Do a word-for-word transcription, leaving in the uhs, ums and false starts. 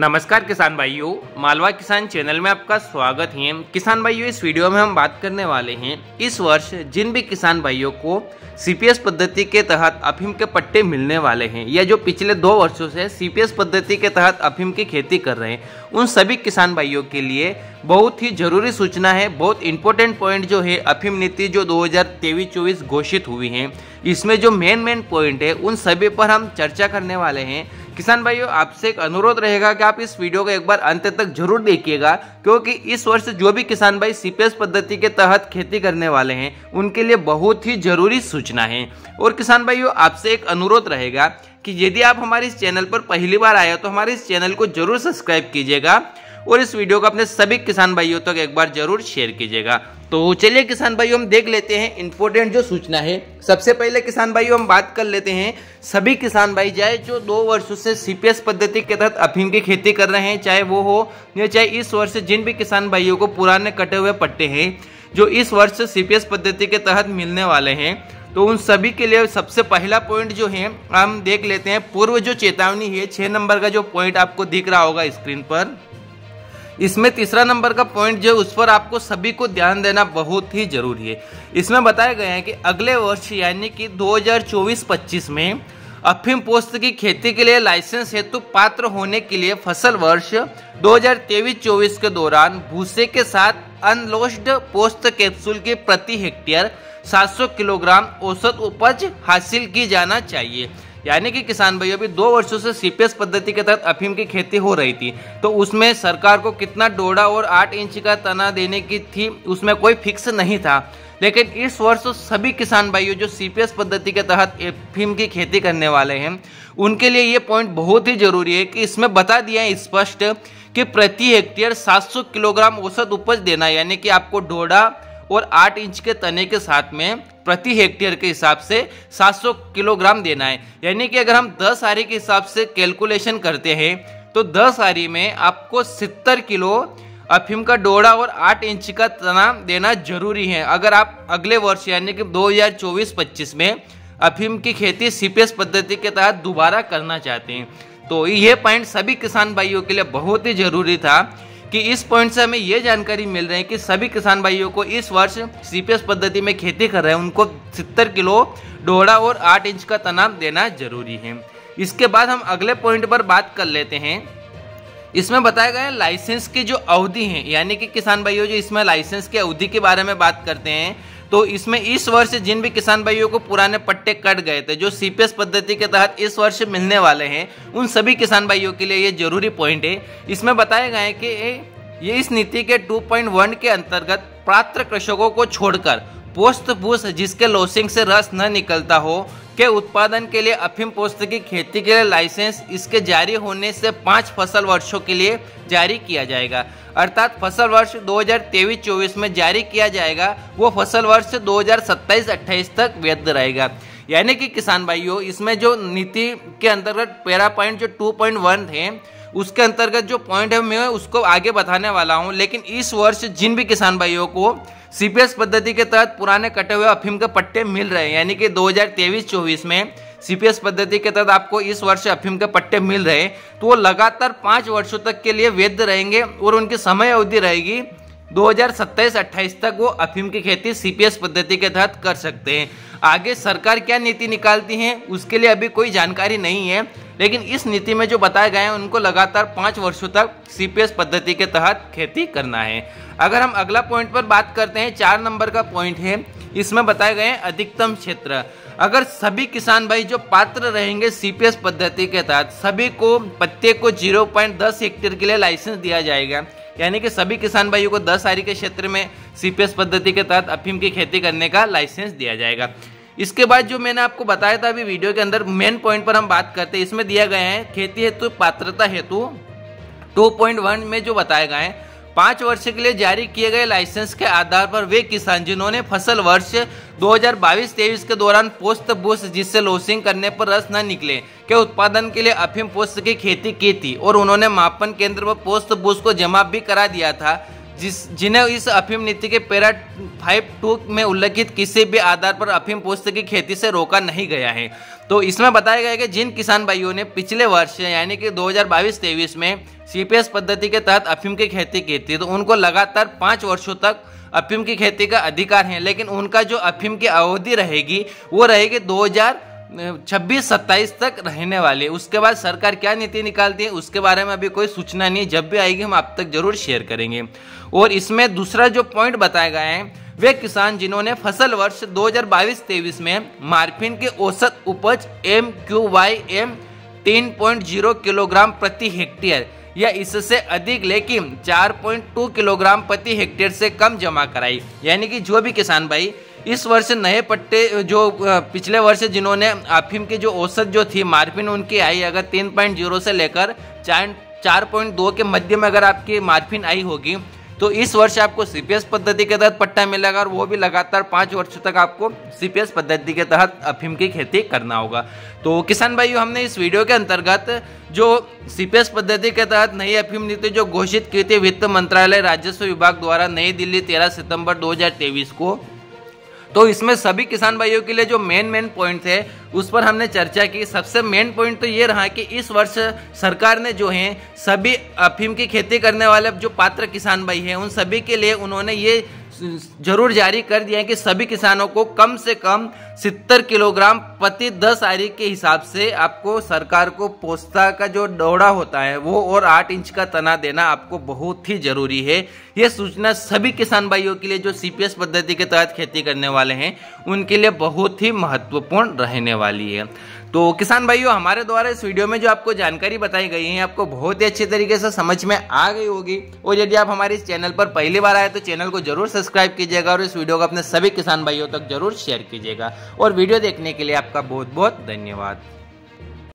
नमस्कार किसान भाइयों, मालवा किसान चैनल में आपका स्वागत है। किसान भाइयों, इस वीडियो में हम बात करने वाले हैं इस वर्ष जिन भी किसान भाइयों को सीपीएस पद्धति के तहत अफीम के पट्टे मिलने वाले हैं या जो पिछले दो वर्षों से सीपीएस पद्धति के तहत अफीम की खेती कर रहे हैं, उन सभी किसान भाइयों के लिए बहुत ही जरूरी सूचना है। बहुत इंपॉर्टेंट पॉइंट जो है अफीम नीति जो दो हजार तेईस चौबीस घोषित हुई है, इसमें जो मेन मेन पॉइंट है उन सभी पर हम चर्चा करने वाले हैं। किसान भाइयों, आपसे एक अनुरोध रहेगा कि आप इस वीडियो को एक बार अंत तक जरूर देखिएगा, क्योंकि इस वर्ष जो भी किसान भाई सीपीएस पद्धति के तहत खेती करने वाले हैं उनके लिए बहुत ही जरूरी सूचना है। और किसान भाइयों, आपसे एक अनुरोध रहेगा कि यदि आप हमारे इस चैनल पर पहली बार आए हो तो हमारे इस चैनल को जरूर सब्सक्राइब कीजिएगा और इस वीडियो को अपने सभी किसान भाइयों तक एक बार जरूर शेयर कीजिएगा। तो चलिए किसान भाइयों, हम देख लेते हैं इम्पोर्टेंट जो सूचना है। सबसे पहले किसान भाइयों, हम बात कर लेते हैं सभी किसान भाई चाहे जो दो वर्षों से सीपीएस पद्धति के तहत अफीम की खेती कर रहे हैं, चाहे वो हो या चाहे इस वर्ष जिन भी किसान भाइयों को पुराने कटे हुए पट्टे हैं जो इस वर्ष सीपीएस पद्धति के तहत मिलने वाले हैं, तो उन सभी के लिए सबसे पहला पॉइंट जो है हम देख लेते हैं। पूर्व जो चेतावनी है छः नंबर का जो पॉइंट आपको दिख रहा होगा स्क्रीन पर, इसमें तीसरा नंबर का पॉइंट जो उस पर आपको सभी को ध्यान देना बहुत ही जरूरी है। इसमें बताया गया है कि अगले वर्ष यानी कि दो हजार चौबीस पच्चीस में अफीम पोस्त की खेती के लिए लाइसेंस हेतु पात्र होने के लिए फसल वर्ष दो हजार तेईस चौबीस के दौरान भूसे के साथ अनलोस्ड पोस्त कैप्सूल की प्रति हेक्टेयर सात सौ किलोग्राम औसत उपज हासिल की जाना चाहिए। यानी कि किसान भाइयों, अभी दो वर्षों से सीपीएस पद्धति के तहत अफीम की खेती हो रही थी, तो उसमें सरकार को कितना डोडा और आठ इंच का तना देने की थी उसमें कोई फिक्स नहीं था। लेकिन इस वर्ष सभी किसान भाइयों जो सीपीएस पद्धति के तहत अफीम की खेती करने वाले हैं उनके लिए ये पॉइंट बहुत ही जरूरी है कि इसमें बता दिया है स्पष्ट कि प्रति हेक्टेयर सात सौ किलोग्राम औसत उपज देना, यानी कि आपको डोडा और आठ इंच के तने के साथ में प्रति हेक्टेयर के हिसाब से सात सौ किलोग्राम देना है। यानी कि अगर हम दस आरी के हिसाब से कैलकुलेशन करते हैं तो दस आरी में आपको सत्तर किलो अफीम का डोड़ा और आठ इंच का तना देना जरूरी है अगर आप अगले वर्ष यानी कि दो हजार चौबीस पच्चीस में अफीम की खेती सीपीएस पद्धति के तहत दोबारा करना चाहते हैं। तो ये पॉइंट सभी किसान भाइयों के लिए बहुत ही जरूरी था कि इस पॉइंट से हमें ये जानकारी मिल रही है कि सभी किसान भाइयों को इस वर्ष सीपीएस पद्धति में खेती कर रहे हैं उनको सत्तर किलो डोड़ा और आठ इंच का तना देना जरूरी है। इसके बाद हम अगले पॉइंट पर बात कर लेते हैं। इसमें बताया गया है लाइसेंस की जो अवधि है, यानी कि किसान भाइयों जो इसमें लाइसेंस की अवधि के बारे में बात करते हैं, तो इसमें इस वर्ष जिन भी किसान भाइयों को पुराने पट्टे कट गए थे जो सीपीएस पद्धति के तहत इस वर्ष मिलने वाले हैं, उन सभी किसान भाइयों के लिए ये जरूरी पॉइंट है। इसमें बताया गया है कि ये इस नीति के टू पॉइंट वन के अंतर्गत पात्र कृषकों को छोड़कर पोस्त भूस जिसके लोसिंग से रस न निकलता हो के उत्पादन के लिए अफीम पोस्त की खेती के लिए लाइसेंस इसके जारी होने से पाँच फसल वर्षों के लिए जारी किया जाएगा। अर्थात फसल वर्ष दो हजार तेईस चौबीस में जारी किया जाएगा वो फसल वर्ष दो हजार सत्ताईस अट्ठाईस तक वैध रहेगा। यानी कि किसान भाइयों, इसमें जो नीति के अंतर्गत पैरा पॉइंट जो टू पॉइंट वन थे उसके अंतर्गत जो पॉइंट है मैं उसको आगे बताने वाला हूं। लेकिन इस वर्ष जिन भी किसान भाइयों को सीपीएस पद्धति के तहत पुराने कटे हुए अफीम के पट्टे मिल रहे हैं, यानी कि दो हजार तेईस चौबीस में सीपीएस पद्धति के तहत आपको इस वर्ष अफीम के पट्टे मिल रहे हैं, तो वो लगातार पाँच वर्षों तक के लिए वैध रहेंगे और उनकी समय अवधि रहेगी दो हजार सत्ताईस अट्ठाईस तक वो अफीम की खेती सीपीएस पद्धति के तहत कर सकते हैं। आगे सरकार क्या नीति निकालती है उसके लिए अभी कोई जानकारी नहीं है, लेकिन इस नीति में जो बताया गया है उनको लगातार पाँच वर्षों तक सीपीएस पद्धति के तहत खेती करना है। अगर हम अगला पॉइंट पर बात करते हैं, चार नंबर का पॉइंट है, इसमें बताए गए हैं अधिकतम क्षेत्र। अगर सभी किसान भाई जो पात्र रहेंगे सीपीएस पद्धति के तहत सभी को प्रत्येक को जीरो पॉइंट दस हेक्टेयर के लिए लाइसेंस दिया जाएगा। यानी कि सभी किसान भाइयों को दस आरी के क्षेत्र में सीपीएस पद्धति के तहत अफीम की खेती करने का लाइसेंस दिया जाएगा। इसके बाद जो मैंने आपको बताया था अभी वीडियो के अंदर मेन पॉइंट पर हम बात करते हैं। इसमें दिया गया है खेती हेतु पात्रता हेतु टू पॉइंट वन में जो बताया गया है पाँच वर्ष के लिए जारी किए गए लाइसेंस के आधार पर वे किसान जिन्होंने फसल वर्ष दो हजार बाईस तेईस के दौरान पोस्त बूस जिससे लोसिंग करने पर रस न निकले के उत्पादन के लिए अफीम पोस्त की खेती की थी और उन्होंने मापन केंद्र पर पोस्त बूस को जमा भी करा दिया था, जिस जिन्हें इस अफीम नीति के पैरा फाइव टू में उल्लेखित किसी भी आधार पर अफीम पुष्प की खेती से रोका नहीं गया है। तो इसमें बताया गया कि जिन किसान भाइयों ने पिछले वर्ष यानी कि दो हज़ार बाईस तेईस में सीपीएस पद्धति के तहत अफीम की खेती की थी तो उनको लगातार पाँच वर्षों तक अफीम की खेती का अधिकार है, लेकिन उनका जो अफीम की अवधि रहेगी वो रहेगी दो हज़ार छब्बीस सत्ताईस तक रहने वाले। उसके बाद सरकार क्या नीति निकालती है उसके बारे में अभी कोई सूचना नहीं, जब भी आएगी हम आप तक जरूर शेयर करेंगे। और इसमें दूसरा जो पॉइंट बताया गया है वे किसान जिन्होंने फसल वर्ष दो हज़ार बाईस तेईस में मार्फिन के औसत उपज एम क्यू वाई एम तीन पॉइंट जीरो किलोग्राम प्रति हेक्टेयर या इससे अधिक लेकिन चार पॉइंट टू किलोग्राम प्रति हेक्टेयर से कम जमा कराई, यानी कि जो भी किसान भाई इस वर्ष नए पट्टे जो पिछले वर्ष जिन्होंने अफीम की जो औसत जो थी मार्फिन उनकी आई अगर तीन पॉइंट जीरो से लेकर चार चार पॉइंट दो के मध्य में अगर आपकी मार्फिन आई होगी तो इस वर्ष आपको सीपीएस पद्धति के तहत पट्टा मिलेगा और वो भी लगातार पाँच वर्षों तक आपको सीपीएस पद्धति के तहत अफीम की खेती करना होगा। तो किसान भाइयों हमने इस वीडियो के अंतर्गत जो सीपीएस पद्धति के तहत नई अफीम नीति जो घोषित की थी वित्त मंत्रालय राजस्व विभाग द्वारा नई दिल्ली तेरह सितम्बर दो हज़ार तेईस को, तो इसमें सभी किसान भाइयों के लिए जो मेन मेन पॉइंट है उस पर हमने चर्चा की। सबसे मेन पॉइंट तो ये रहा कि इस वर्ष सरकार ने जो है सभी अफीम की खेती करने वाले जो पात्र किसान भाई हैं उन सभी के लिए उन्होंने ये जरूर जारी कर दिया है कि सभी किसानों को कम से कम सत्तर किलोग्राम प्रति दस आरी के हिसाब से आपको सरकार को पोस्ता का जो डोड़ा होता है वो और आठ इंच का तना देना आपको बहुत ही जरूरी है। ये सूचना सभी किसान भाइयों के लिए जो सीपीएस पद्धति के तहत खेती करने वाले हैं उनके लिए बहुत ही महत्वपूर्ण रहने वाली है। तो किसान भाइयों हमारे द्वारा इस वीडियो में जो आपको जानकारी बताई गई है आपको बहुत ही अच्छी तरीके से समझ में आ गई होगी, और यदि आप हमारे इस चैनल पर पहली बार आए तो चैनल को जरूर सब्सक्राइब कीजिएगा और इस वीडियो को अपने सभी किसान भाइयों तक जरूर शेयर कीजिएगा और वीडियो देखने के लिए आपका बहुत बहुत धन्यवाद।